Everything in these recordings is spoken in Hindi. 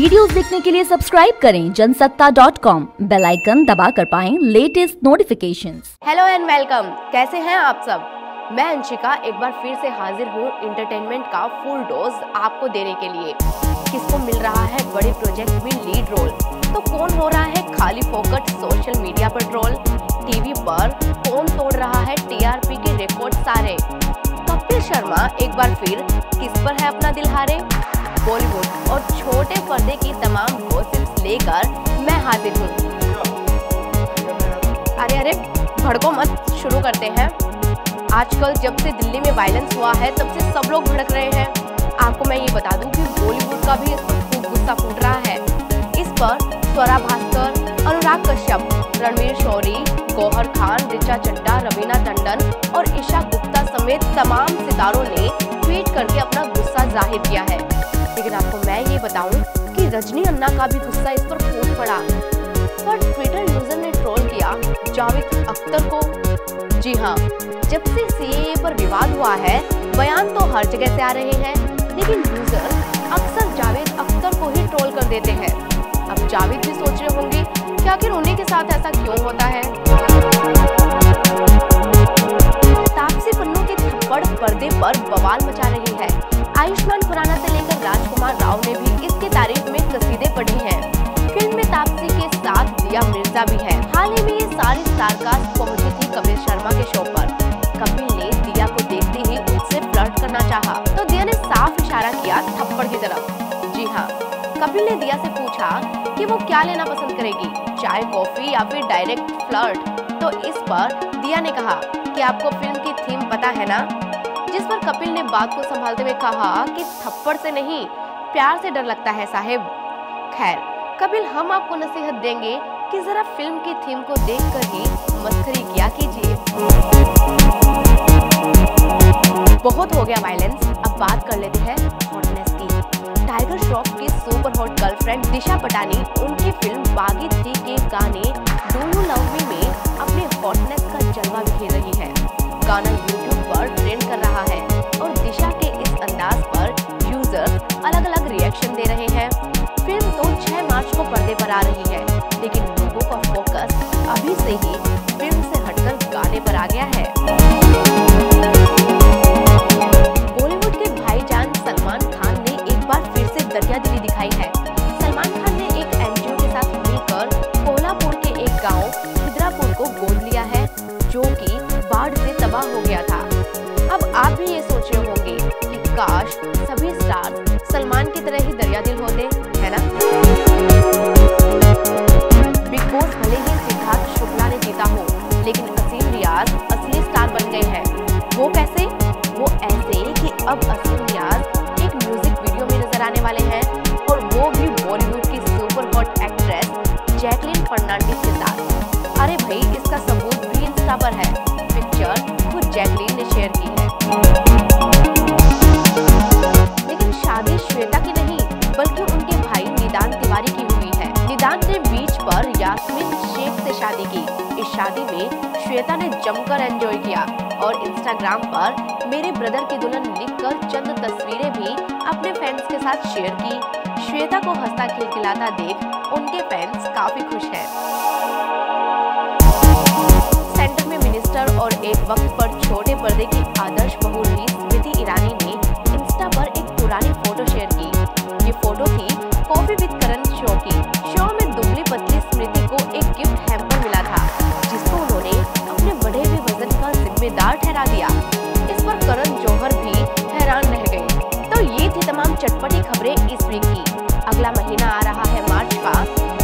वीडियोस देखने के लिए सब्सक्राइब करें जनसत्ता.com, बेल आइकन दबा कर पाएं latest notifications. Hello and welcome, कैसे हैं आप सब। मैं अंशिका एक बार फिर से हाजिर हूँ इंटरटेनमेंट का फुल डोज आपको देने के लिए। किसको मिल रहा है बड़े प्रोजेक्ट में लीड रोल, तो कौन हो रहा है खाली फोकट सोशल मीडिया पर ट्रोल, टीवी पर कौन तोड़ रहा है TRP के रिकॉर्ड सारे, कपिल शर्मा एक बार फिर किस पर है अपना दिल हारे। बॉलीवुड और छोटे पर्दे की तमाम गॉसिप्स लेकर मैं हाजिर हूँ। अरे भड़को मत, शुरू करते हैं। आजकल जब से दिल्ली में वायलेंस हुआ है तब से सब लोग भड़क रहे हैं। आपको मैं ये बता दूं कि बॉलीवुड का भी इस पर खूब गुस्सा फूट रहा है। इस पर स्वरा भास्कर, अनुराग कश्यप, रणबीर शौरी, गोहर खान, रिचा चड्डा, रवीना टंडन और ईशा गुप्ता समेत तमाम सितारों ने ट्वीट करके अपना गुस्सा जाहिर किया है। लेकिन आपको मैं ये बताऊं कि रजनी अन्ना का भी गुस्सा इस पर फूट पड़ा, पर ट्विटर यूजर ने ट्रोल किया जावेद अख्तर को। जी हाँ, जब से CAA पर विवाद हुआ है, बयान तो हर जगह से आ रहे हैं, लेकिन यूजर अक्सर जावेद अख्तर को ही ट्रोल कर देते हैं। अब जावेद भी सोच रहे होंगे कि आखिर उन्हीं के साथ ऐसा क्यों होता है। तापसी पन्नू के थप्पड़ पर्दे पर बवाल मचा रही है। आयुष्मान खुराना से लेकर राजकुमार राव ने भी इसकी तारीफ में कसीदे पढ़ी हैं। फिल्म में तापसी के साथ दिया मिर्जा भी है। हाल ही में ये सारी स्टारकास्ट पहुंची थी कपिल शर्मा के शो पर। कपिल ने दिया को देखते ही उनसे फ्लर्ट करना चाहा, तो दिया ने साफ इशारा किया थप्पड़ की तरफ। जी हाँ, कपिल ने दिया से पूछा कि वो क्या लेना पसंद करेगी, चाय, कॉफी या फिर डायरेक्ट फ्लर्ट। तो इस पर दिया ने कहा कि आपको फिल्म की थीम पता है ना, जिस पर कपिल ने बात को संभालते हुए कहा कि थप्पड़ से नहीं, प्यार से डर लगता है साहब। खैर कपिल, हम आपको नसीहत देंगे कि जरा फिल्म की थीम को देखकर ही मस्करी किया कीजिए। बहुत हो गया वायलेंस, अब बात कर लेते हैं हॉटनेस की। टाइगर श्रॉफ की super hot girlfriend Disha Patani उनकी फिल्म बागी 3 के गाने डू यू लव मी में अपने हॉटनेस का जलवा बिखेर रही है। गाना पर ट्रेंड कर रहा है और दिशा के इस अंदाज पर यूजर्स अलग-अलग रिएक्शन दे रहे हैं। फिल्म तो 6 मार्च को पर्दे पर आ रही है, लेकिन लोगों का फोकस अभी से ही फिल्म से हटकर गाने पर आ गया है। बॉलीवुड के भाईजान सलमान खान ने एक बार फिर से दरियादिली दिखाई है। सलमान खान ने एक NGO के साथ मिलकर कोल्हापुर के एक गाँव शिद्रापुर को गोद लिया है, जो की बाढ़ से तबाह हो गया था। अब आप भी ये सोच रहे होंगे कि काश सभी स्टार सलमान की तरह ही दरियादिल होते, है ना। बिग बॉस भले ही सिद्धार्थ शुक्ला ने जीता हो, लेकिन असीम रियाज असली स्टार बन गए हैं। वो कैसे? वो ऐसे कि अब असीम रियाज एक म्यूजिक वीडियो में नजर आने वाले हैं, और वो भी बॉलीवुड की super hot actress Jacqueline Fernandes के साथ। अरे भाई, इसका सबूत भी इंस्टा पर है। पिक्चर जैकलीन ने शेयर की है। लेकिन शादी श्वेता की नहीं बल्कि उनके भाई निदान तिवारी की हुई है। निदान ने बीच पर यास्मिन शेख से शादी की। इस शादी में श्वेता ने जमकर एंजॉय किया और इंस्टाग्राम पर मेरे ब्रदर की दुल्हन लिखकर चंद तस्वीरें भी अपने फैंस के साथ शेयर की। श्वेता को हंसता खिलखिलाता देख उनके फैंस काफी खुश हैं। सेंटर में मिनिस्टर और एक वक्त पर छोटे पर्दे की आदर्श बहू स्मृति ईरानी ने इंस्टा पर एक पुरानी फोटो शेयर की। ये फोटो थी कॉफी विद करण शो की। शो में दुबली पतली स्मृति को एक गिफ्ट हैम्पर मिला था, जिसको उन्होंने अपने बढ़े हुए वजन का जिम्मेदार ठहरा दिया। इस पर करण जौहर भी हैरान रह गए। तो ये थी तमाम चटपटी खबरें इस वीक की। अगला महीना आ रहा है मार्च का,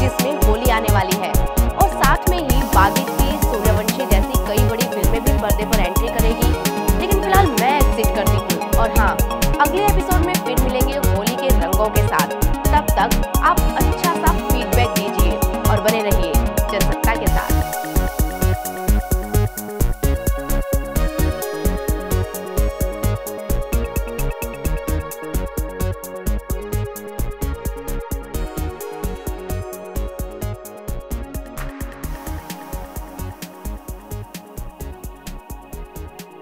जिसमे होली आने वाली है और साथ में ही बागी 3, सूर्यवंशी जैसी कई बड़ी फिल्में भी पर्दे पर एंट्री करेगी। लेकिन फिलहाल मैं एक्सिट करती हूँ, और हाँ, अगले एपिसोड में फिर मिलेंगे होली के रंगों के साथ। तब तक आप